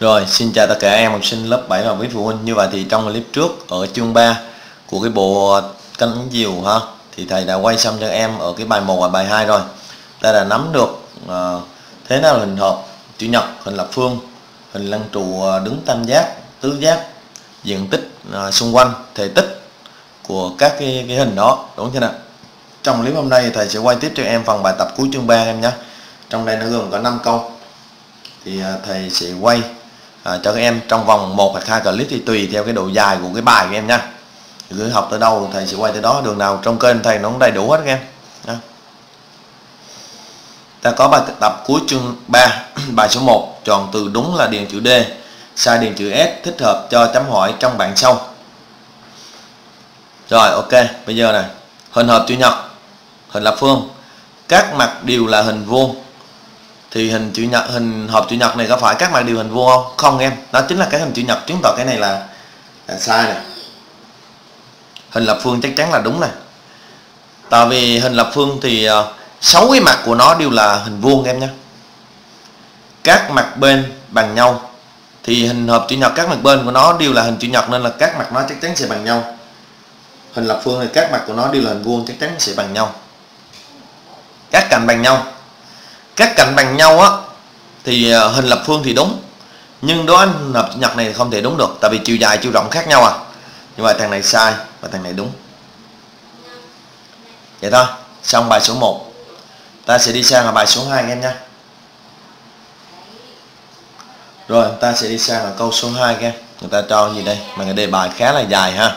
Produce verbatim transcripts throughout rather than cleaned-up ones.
Rồi, xin chào tất cả em học sinh lớp bảy và quý phụ huynh. Như vậy thì trong clip trước ở chương ba của cái bộ Cánh Diều ha, thì thầy đã quay xong cho em ở cái bài một và bài hai rồi. Ta đã nắm được uh, thế nào là hình hợp chữ nhật, hình lập phương, hình lăng trụ đứng tam giác, tứ giác, diện tích uh, xung quanh, thể tích của các cái, cái hình đó, đúng chưa nào? Trong clip hôm nay thầy sẽ quay tiếp cho em phần bài tập cuối chương ba em nhé. Trong đây nó gồm có năm câu. Thì uh, thầy sẽ quay À, cho các em trong vòng một hoặc hai clip thì tùy theo cái độ dài của cái bài của em nha. Cứ học tới đâu thầy sẽ quay tới đó, đường nào trong kênh thầy nó cũng đầy đủ hết các em nha. Ta có bài tập cuối chương ba, bài số một, chọn từ đúng là điền chữ D, sai điền chữ S, thích hợp cho chấm hỏi trong bảng sau. Rồi, ok, bây giờ này, hình hợp chữ nhật, hình lập phương, các mặt đều là hình vuông. Thì hình chữ nhật, hình hợp chữ nhật này có phải các mặt đều hình vuông không? Không em, đó chính là cái hình chữ nhật, chứng tỏ cái này là, là sai này. Hình lập phương chắc chắn là đúng này. Tại vì hình lập phương thì sáu cái mặt của nó đều là hình vuông em nhé. Các mặt bên bằng nhau. Thì hình hợp chữ nhật các mặt bên của nó đều là hình chữ nhật nên là các mặt nó chắc chắn sẽ bằng nhau. Hình lập phương thì các mặt của nó đều là hình vuông chắc chắn sẽ bằng nhau. Các cạnh bằng nhau. Các cạnh bằng nhau á thì hình lập phương thì đúng, nhưng đối với hình hợp chữ nhật này không thể đúng được, tại vì chiều dài chiều rộng khác nhau à. Nhưng mà thằng này sai và thằng này đúng. Vậy thôi, xong bài số một. Ta sẽ đi sang là bài số hai anh em nha. Rồi ta sẽ đi sang là câu số hai nha. Người ta cho gì đây? Mà cái đề bài khá là dài ha.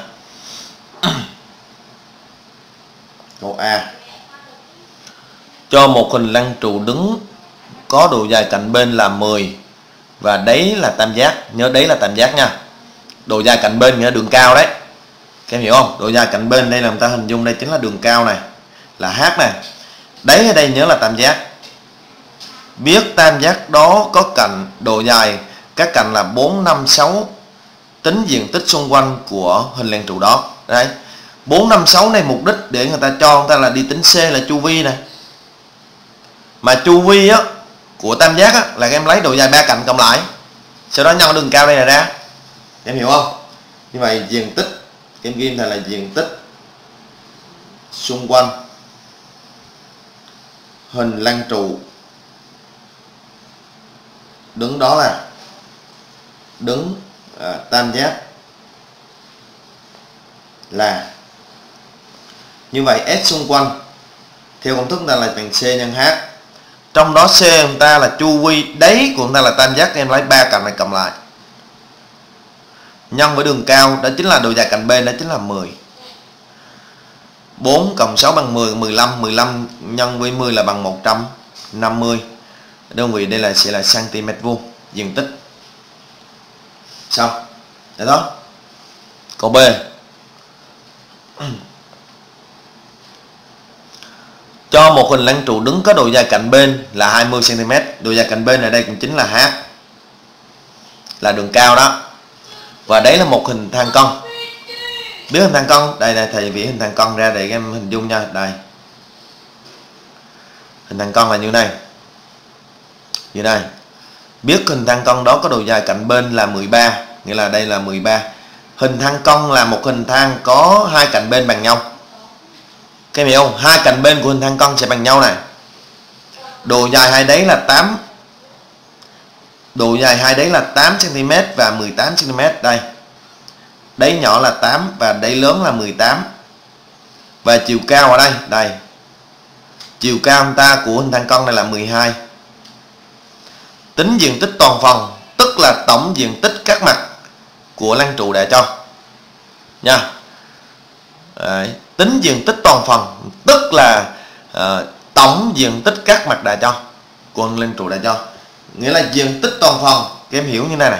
Câu A. Cho một hình lăng trụ đứng có độ dài cạnh bên là mười và đấy là tam giác, nhớ đấy là tam giác nha. Độ dài cạnh bên nghĩa đường cao đấy. Các em hiểu không? Độ dài cạnh bên đây là người ta hình dung đây chính là đường cao này, là h này. Đấy ở đây nhớ là tam giác. Biết tam giác đó có cạnh độ dài các cạnh là bốn, năm, sáu, tính diện tích xung quanh của hình lăng trụ đó. Đấy. bốn, năm, sáu này mục đích để người ta cho người ta là đi tính c là chu vi này. Mà chu vi á, của tam giác á, là em lấy độ dài ba cạnh cộng lại, sau đó nhân đường cao đây là ra. Em hiểu không? Như vậy diện tích, em ghi là diện tích xung quanh hình lăng trụ đứng đó là đứng à, tam giác là. Như vậy S xung quanh theo công thức ta là bằng C nhân H. Trong đó C chúng ta là chu vi, đấy của chúng ta là tam giác, em lấy ba cạnh này cộng lại nhân với đường cao, đó chính là độ dài cạnh bên, đó chính là mười. bốn cộng sáu bằng mười, mười lăm, mười lăm nhân với mười là bằng một trăm năm mươi. Đơn vị đây là sẽ là cm vuông diện tích. Xong. Để đó. Câu B. Cho một hình lăng trụ đứng có độ dài cạnh bên là hai mươi xăng ti mét. Độ dài cạnh bên ở đây cũng chính là h, là đường cao đó. Và đấy là một hình thang cong. Biết hình thang cong, đây này thầy vẽ hình thang cong ra để em hình dung nha. Đây, hình thang cong là như này, như này. Biết hình thang cong đó có độ dài cạnh bên là mười ba, nghĩa là đây là mười ba. Hình thang cong là một hình thang có hai cạnh bên bằng nhau. Các em hiểu không? Hai cạnh bên của hình thang cong sẽ bằng nhau này. Độ dài hai đáy là tám. Độ dài hai đáy là tám xăng ti mét và mười tám xăng ti mét đây. Đáy nhỏ là tám và đáy lớn là mười tám. Và chiều cao ở đây, đây. Chiều cao chúng ta của hình thang cong này là mười hai. Tính diện tích toàn phần, tức là tổng diện tích các mặt của lăng trụ đã cho. Nha. Đấy. Tính diện tích toàn phần tức là uh, tổng diện tích các mặt đã cho, quần lên trụ đã cho, nghĩa là diện tích toàn phần. Các em hiểu như này này,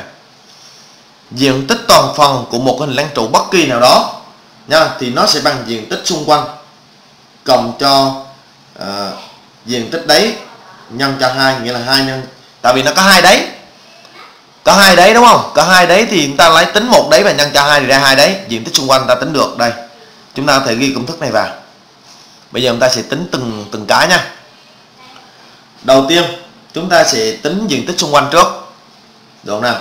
diện tích toàn phần của một hình lăng trụ bất kỳ nào đó nha, thì nó sẽ bằng diện tích xung quanh cộng cho uh, diện tích đấy nhân cho hai, nghĩa là hai nhân, tại vì nó có hai đấy, có hai đấy đúng không, có hai đấy thì chúng ta lấy tính một đấy và nhân cho hai thì ra hai đấy, diện tích xung quanh ta tính được đây. Chúng ta có thể ghi công thức này vào. Bây giờ chúng ta sẽ tính từng từng cái nha. Đầu tiên chúng ta sẽ tính diện tích xung quanh trước, được không nào?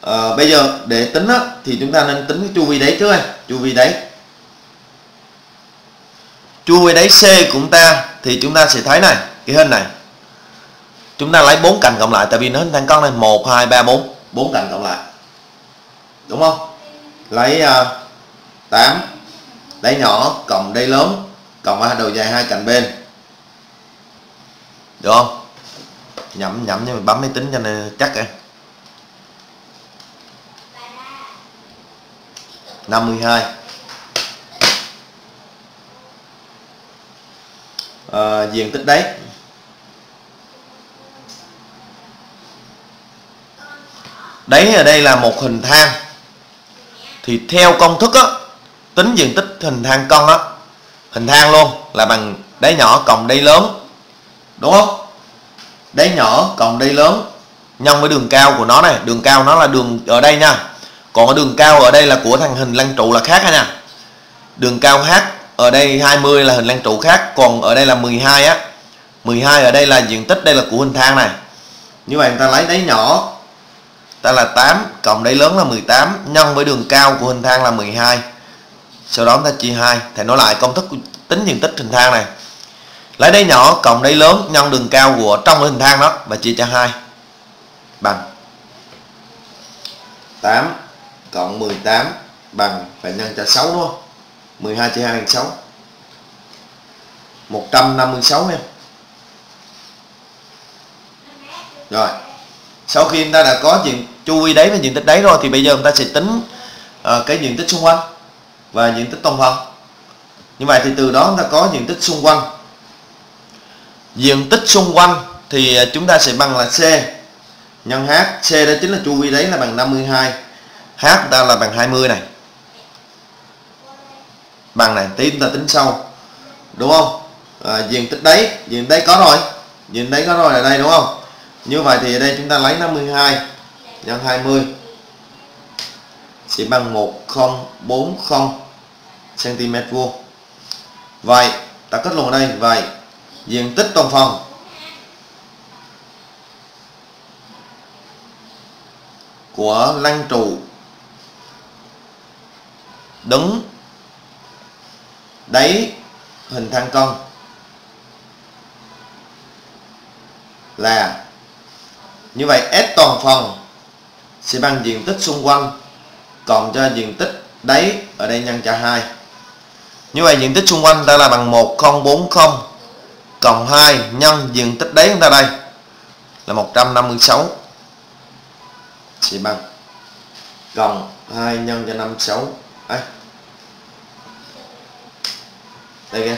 à, bây giờ để tính á, thì chúng ta nên tính cái chu vi đáy trước đây. Chu vi đáy chu vi đáy C của ta thì chúng ta sẽ thấy này, cái hình này chúng ta lấy bốn cạnh cộng lại, tại vì nó hình thằng con này một, hai, ba, bốn, bốn cạnh cộng lại đúng không, lấy uh, tám đáy nhỏ cộng đáy lớn cộng ba đầu dài hai cạnh bên được không, nhẩm nhẩm nhưng mà bấm máy tính cho nên chắc em. Năm mươi hai. À, diện tích đấy đấy ở đây là một hình thang, thì theo công thức á, tính diện tích hình thang con á, hình thang luôn là bằng đáy nhỏ cộng đáy lớn đúng không, đáy nhỏ cộng đáy lớn nhân với đường cao của nó này, đường cao nó là đường ở đây nha, còn cái đường cao ở đây là của thằng hình lăng trụ là khác ha nha, đường cao H ở đây hai mươi là hình lăng trụ khác, còn ở đây là mười hai á, mười hai ở đây là diện tích, đây là của hình thang này. Như vậy người ta lấy đáy nhỏ ta là tám cộng đáy lớn là mười tám nhân với đường cao của hình thang là mười hai, sau đó ta chia hai, thì nói lại công thức tính diện tích hình thang này, lấy đáy nhỏ cộng đáy lớn nhân đường cao của trong hình thang đó và chia cho hai bằng tám cộng mười tám bằng phải nhân cho sáu đúng không, mười hai chia hai bằng sáu, một trăm năm mươi sáu em. Rồi sau khi chúng ta đã có diện chu vi đáy và diện tích đáy rồi thì bây giờ chúng ta sẽ tính uh, cái diện tích xung quanh và diện tích toàn phần. Như vậy thì từ đó chúng ta có diện tích xung quanh, diện tích xung quanh thì chúng ta sẽ bằng là C nhân H, C đó chính là chu vi đáy là bằng năm mươi hai, H ta là bằng hai mươi này, bằng này tí chúng ta tính sau đúng không. À, diện tích đáy, diện đáy có rồi, diện đáy có rồi ở đây đúng không. Như vậy thì ở đây chúng ta lấy năm mươi hai nhân hai mươi sẽ bằng một nghìn không trăm bốn mươi cm vuông. Vậy ta kết luận ở đây, vậy diện tích toàn phần của lăng trụ đứng đáy hình thang cong là, như vậy S toàn phần sẽ bằng diện tích xung quanh cộng cho diện tích đáy ở đây nhân cho hai. Như vậy diện tích xung quanh ta là bằng một nghìn không trăm bốn mươi cộng hai nhân diện tích đáy chúng ta đây là một trăm năm mươi sáu sẽ bằng cộng hai nhân cho năm mươi sáu đấy. Đây kìa.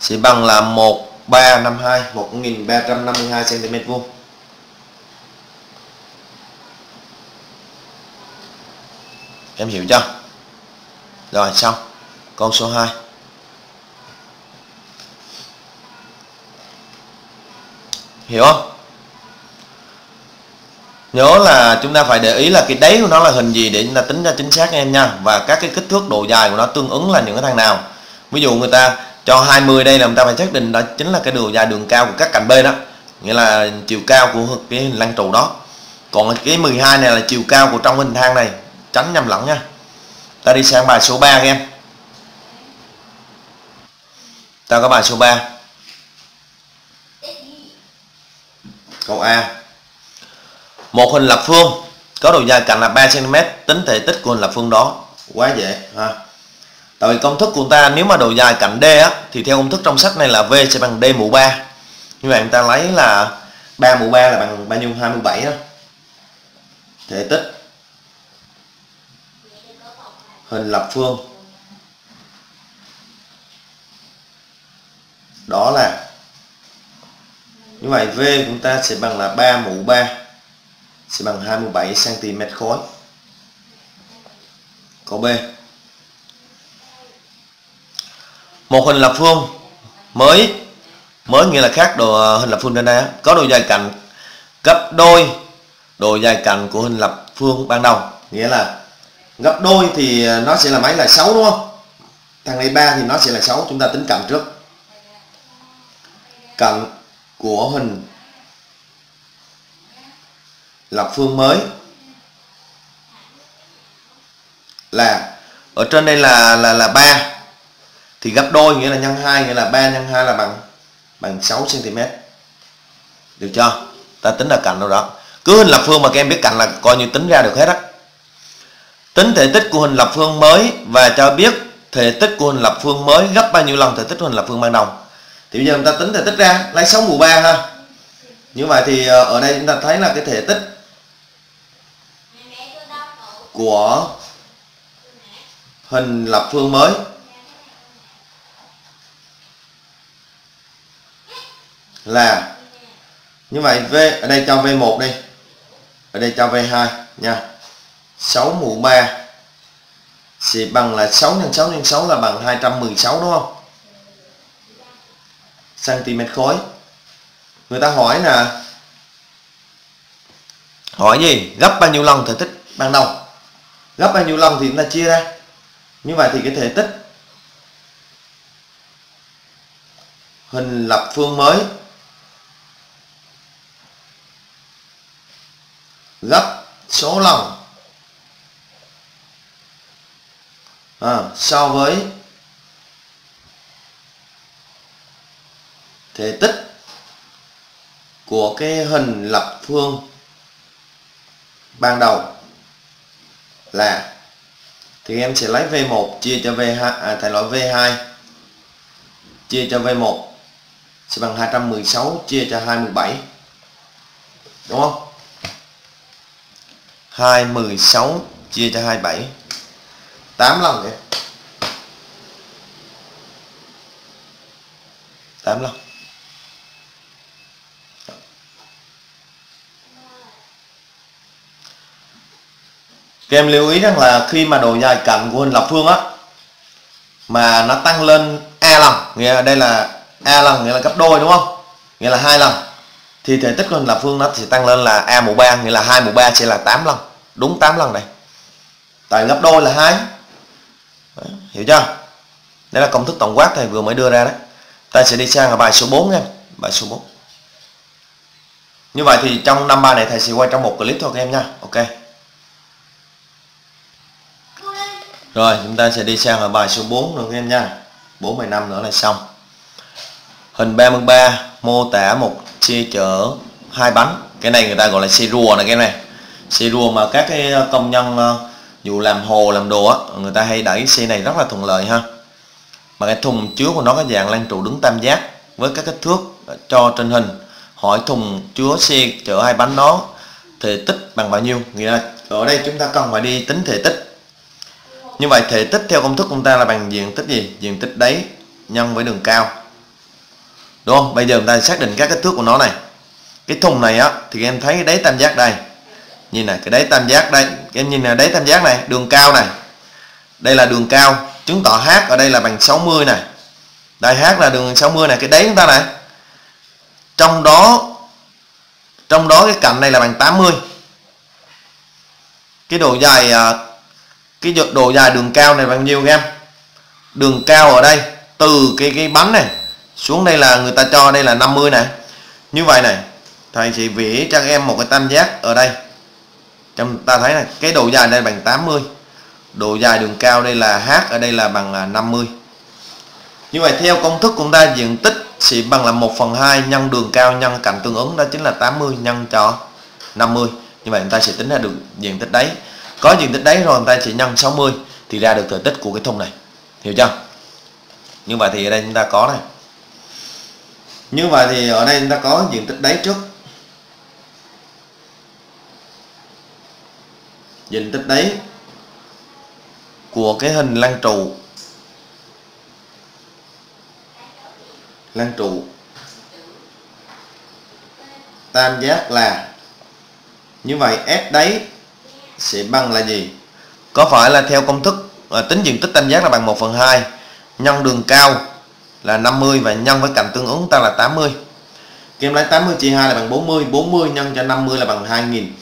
Sẽ bằng là một nghìn ba trăm năm mươi hai, một nghìn ba trăm năm mươi hai cm vuông. Em hiểu chưa? Rồi xong. Con số hai. Hiểu không? Nhớ là chúng ta phải để ý là cái đáy của nó là hình gì để chúng ta tính ra chính xác em nha, và các cái kích thước độ dài của nó tương ứng là những cái thằng nào. Ví dụ người ta cho hai mươi đây là người ta phải xác định đó chính là cái độ dài đường cao của các cạnh bên đó, nghĩa là chiều cao của cái hình lăng trụ đó. Còn cái mười hai này là chiều cao của trong hình thang này, tránh nhầm lẫn nha. Ta đi sang bài số ba các em. Ta có bài số ba. Câu A. Một hình lập phương có độ dài cạnh là ba xăng-ti-mét, tính thể tích của hình lập phương đó. Quá dễ ha. Tại vì công thức của ta nếu mà độ dài cạnh D á, thì theo công thức trong sách này là V sẽ bằng D mũ ba. Như vậy người ta lấy là ba mũ ba là bằng bao nhiêu, hai mươi bảy đó. Thể tích hình lập phương đó là, như vậy V của ta sẽ bằng là ba mũ ba sẽ bằng hai mươi bảy cm khối. Câu B. Một hình lập phương mới, mới nghĩa là khác độ hình lập phương trên đây, có độ dài cạnh gấp đôi độ dài cạnh của hình lập phương ban đầu, nghĩa là gấp đôi thì nó sẽ là mấy, là sáu đúng không? Thằng này ba thì nó sẽ là sáu, chúng ta tính cạnh trước. Cạnh của hình lập phương mới là ở trên đây là là là ba thì gấp đôi, nghĩa là nhân hai, nghĩa là ba nhân hai là bằng bằng sáu xăng-ti-mét. Được chưa? Ta tính là cạnh đâu đó. Cứ hình lập phương mà các em biết cạnh là coi như tính ra được hết á. Tính thể tích của hình lập phương mới và cho biết thể tích của hình lập phương mới gấp bao nhiêu lần thể tích của hình lập phương ban đầu. Thì bây giờ chúng ta tính thể tích ra, lấy sáu mũ ba ha. Như vậy thì ở đây chúng ta thấy là cái thể tích của hình lập phương mới là như vậy. V ở đây cho V một đi, ở đây cho V hai nha. sáu mũ ba sẽ bằng là sáu nhân sáu nhân sáu là bằng hai trăm mười sáu, đúng không? Cm khối. Người ta hỏi là hỏi gì? Gấp bao nhiêu lần thể tích ban đầu? Gấp bao nhiêu lần thì chúng ta chia ra. Như vậy thì cái thể tích hình lập phương mới gấp số lần à, so với thể tích của cái hình lập phương ban đầu là thì em sẽ lấy V một chia cho V hai, à, thay lỗi V hai chia cho V một sẽ bằng hai trăm mười sáu chia cho hai mươi bảy, đúng không? hai trăm mười sáu chia cho hai mươi bảy, tám lần kìa, tám lần. Các em lưu ý rằng là khi mà độ dài cạnh của hình lập phương á mà nó tăng lên a lần, nghĩa là đây là a lần, nghĩa là gấp đôi, đúng không? Nghĩa là hai lần thì thể tích của hình lập phương nó sẽ tăng lên là a mũ ba, nghĩa là hai mũ ba sẽ là tám lần, đúng tám lần này, tại gấp đôi là hai. Hiểu chưa? Đây là công thức tổng quát thầy vừa mới đưa ra đấy. Ta sẽ đi sang ở bài số bốn nha, bài số bốn. Như vậy thì trong năm bài này thầy sẽ quay trong một clip thôi các em nha. Ok. Rồi chúng ta sẽ đi sang ở bài số bốn nữa các em nha. Bốn bài năm nữa là xong. Hình ba mươi ba mô tả một xe chở hai bánh. Cái này người ta gọi là xe rùa này các em này. Xe rùa mà các cái công nhân dù làm hồ làm đồ á, người ta hay đẩy xe này rất là thuận lợi ha. Mà cái thùng chứa của nó có dạng lan trụ đứng tam giác với các kích thước cho trên hình. Hỏi thùng chứa xe chở hai bánh đó thể tích bằng bao nhiêu? Nghĩa là ở đây chúng ta cần phải đi tính thể tích. Như vậy thể tích theo công thức của chúng ta là bằng diện tích gì? Diện tích đáy nhân với đường cao, đúng không? Bây giờ chúng ta xác định các kích thước của nó này. Cái thùng này á thì em thấy cái đáy tam giác đây, nhìn này, cái đáy tam giác đây, em nhìn là đáy tam giác này, đường cao này, đây là đường cao, chứng tỏ h ở đây là bằng sáu mươi này, đây h là đường sáu mươi này, cái đáy chúng ta này, trong đó trong đó cái cạnh này là bằng tám mươi, cái độ dài cái độ dài đường cao này bằng nhiêu em? Đường cao ở đây từ cái cái bánh này xuống đây là người ta cho đây là năm mươi này. Như vậy này thầy sẽ vẽ cho các em một cái tam giác ở đây. Chúng ta thấy là cái độ dài đây bằng tám mươi, độ dài đường cao đây là h ở đây là bằng năm mươi. Như vậy theo công thức của chúng ta diện tích sẽ bằng là một phần hai nhân đường cao nhân cạnh tương ứng, đó chính là tám mươi nhân cho năm mươi. Như vậy chúng ta sẽ tính ra được diện tích đấy. Có diện tích đấy rồi chúng ta sẽ nhân sáu mươi thì ra được thể tích của cái thùng này. Hiểu chưa? Như vậy thì ở đây chúng ta có này. Như vậy thì ở đây chúng ta có diện tích đáy trước. Diện tích đáy của cái hình lan trụ lan trụ tam giác là như vậy. S đáy sẽ bằng là gì? Có phải là theo công thức à, tính diện tích tam giác là bằng một phần hai nhân đường cao là năm mươi và nhân với cạnh tương ứng ta là tám mươi. Em lấy tám mươi chia hai là bằng bốn mươi, bốn mươi nhân cho năm mươi là bằng hai nghìn,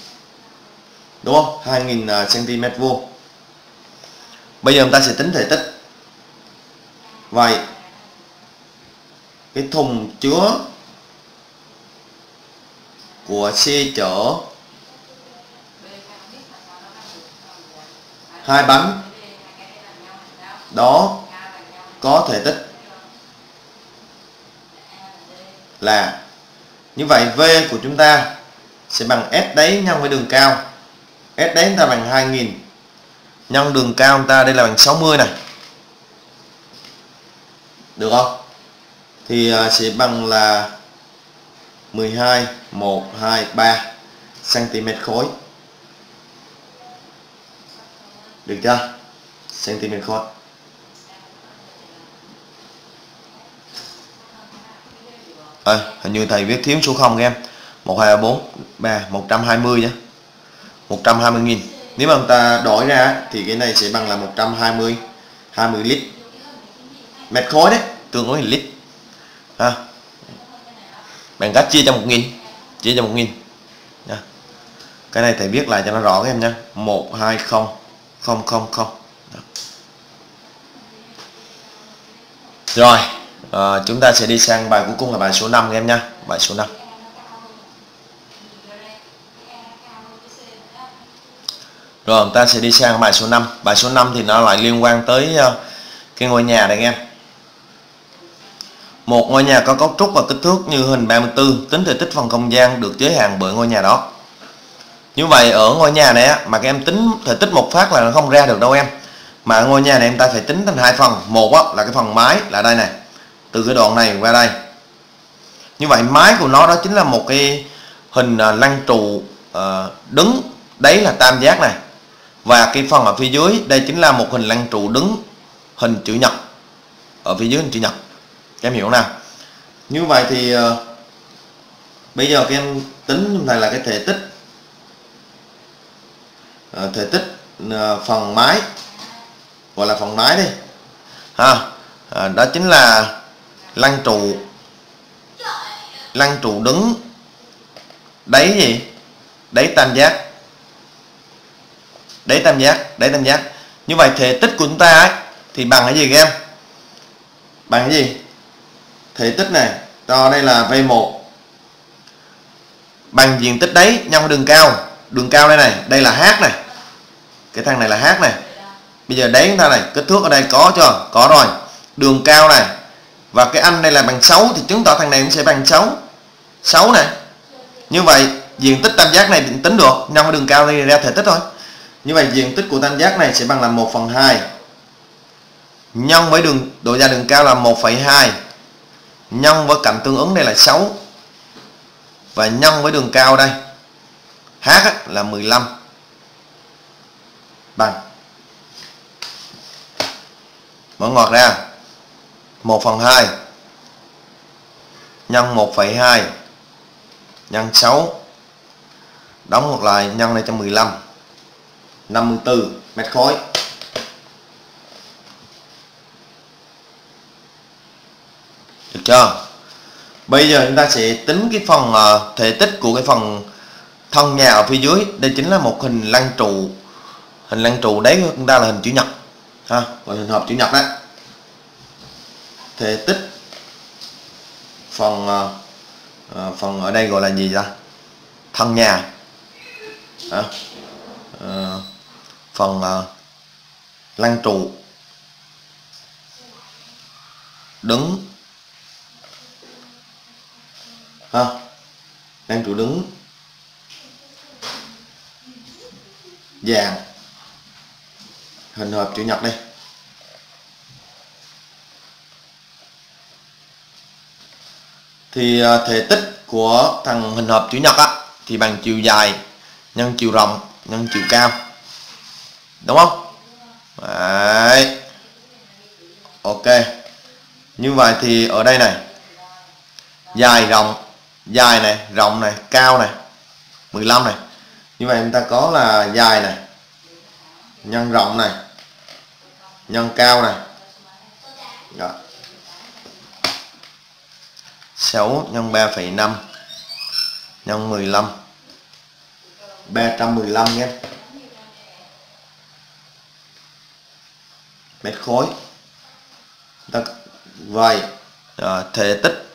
đúng không? hai nghìn cm vuông. Bây giờ chúng ta sẽ tính thể tích. Vậy cái thùng chứa của xe chở hai bánh đó có thể tích là như vậy. V của chúng ta sẽ bằng S đáy nhân với đường cao. S đáy chúng ta bằng hai nghìn nhân đường cao chúng ta đây là bằng sáu mươi này, được không? Thì sẽ bằng là mười hai, một, hai, ba xăng-ti-mét khối, được chưa? Xăng-ti-mét khối. À, hình như thầy viết thiếu số không các em. Một, hai, ba, bốn, ba, một trăm hai mươi nhé, một trăm hai mươi nghìn. Nếu mà người ta đổi ra thì cái này sẽ bằng là một trăm hai mươi hai mươi lít mét khối đấy, tương ứng lít ha. Bằng cách chia cho một nghìn, chia cho một nghìn. Cái này thầy viết lại cho nó rõ các em nhé. Một, hai, không, không, không, không. Rồi à, chúng ta sẽ đi sang bài cuối cùng là bài số năm các em nha. Bài số năm. Rồi chúng ta sẽ đi sang bài số năm. Bài số năm thì nó lại liên quan tới cái ngôi nhà này anh em. Một ngôi nhà có cấu trúc và kích thước như hình ba mươi tư, tính thể tích phần không gian được giới hạn bởi ngôi nhà đó. Như vậy ở ngôi nhà này á, mà các em tính thể tích một phát là nó không ra được đâu em. Mà ngôi nhà này em ta phải tính thành hai phần. Một á, là cái phần mái là đây này, từ cái đoạn này qua đây. Như vậy mái của nó đó chính là một cái hình lăng trụ đứng, đấy là tam giác này. Và cái phần ở phía dưới đây chính là một hình lăng trụ đứng hình chữ nhật, ở phía dưới hình chữ nhật. Các em hiểu không nào? Như vậy thì uh, bây giờ các em tính này là cái thể tích uh, thể tích uh, phần mái, gọi là phần mái đi ha. Uh, đó chính là lăng trụ lăng trụ đứng đáy gì đáy tam giác đáy tam giác đáy tam giác. Như vậy thể tích của chúng ta ấy, thì bằng cái gì các em? Bằng cái gì? Thể tích này cho đây là vê một bằng diện tích đấy nhân với đường cao. Đường cao đây này, đây là h này, cái thằng này là h này. Bây giờ đấy chúng ta này, kích thước ở đây có chưa? Có rồi. Đường cao này và cái anh đây là bằng sáu, thì chứng tỏ thằng này cũng sẽ bằng sáu sáu này. Như vậy diện tích tam giác này định tính được, nhân với đường cao thì ra thể tích thôi. Như vậy diện tích của tam giác này sẽ bằng là một phần hai nhân với đường độ ra đường cao là một phẩy hai nhân với cạnh tương ứng đây là sáu và nhân với đường cao đây h là mười lăm bằng, mở ngoặc ra, một phần hai nhân một phẩy hai nhân sáu, đóng ngoặc lại, nhân đây cho mười lăm, năm mươi tư mét khối. Được chưa? Bây giờ chúng ta sẽ tính cái phần uh, thể tích của cái phần thân nhà ở phía dưới. Đây chính là một hình lăng trụ. Hình lăng trụ đấy của chúng ta là hình chữ nhật ha, gọi hình hộp chữ nhật đấy. Thể tích phần uh, uh, phần ở đây gọi là gì ra? Thân nhà à, uh, phần uh, lăng trụ đứng ha, lăng trụ đứng dạng hình hộp chữ nhật đây. Thì thể tích của thằng hình hộp chữ nhật á, thì bằng chiều dài nhân chiều rộng nhân chiều cao, đúng không? Đấy. Ok. Như vậy thì ở đây này, dài rộng, dài này, rộng này, cao này, mười lăm này. Như vậy chúng ta có là dài này nhân rộng này nhân cao này. Đó. sáu nhân ba phẩy năm nhân mười lăm, ba trăm mười lăm nhé, mét khối. Đó. Vậy à, thể tích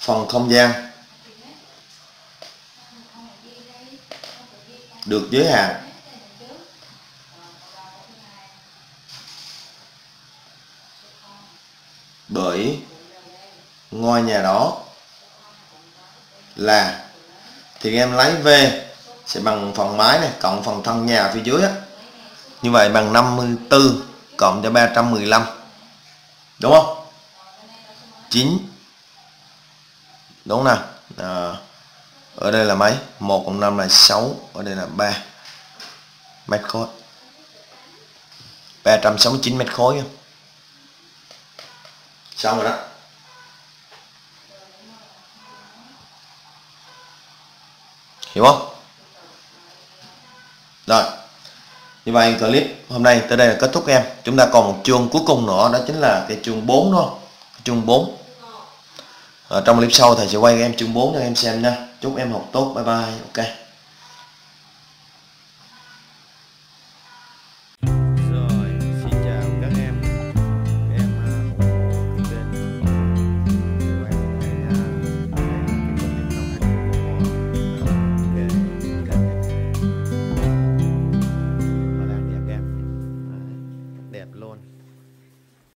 phần không gian được giới hạn. Bởi ngôi nhà đó là thì em lấy V sẽ bằng phần mái này cộng phần thân nhà phía dưới á. Như vậy bằng năm mươi tư cộng cho ba trăm mười lăm. Đúng không? chín. Đúng nè. À, ở đây là mấy? một cộng năm là sáu, ở đây là ba mét khối. ba trăm sáu mươi chín mét khối. Xong rồi đó. Hiểu không? Rồi. Như vậy clip hôm nay tới đây là kết thúc em. Chúng ta còn một chương cuối cùng nữa, đó chính là cái chương bốn đó. Chương bốn. Ở trong clip sau thầy sẽ quay em chương bốn cho em xem nha. Chúc em học tốt. Bye bye. Ok.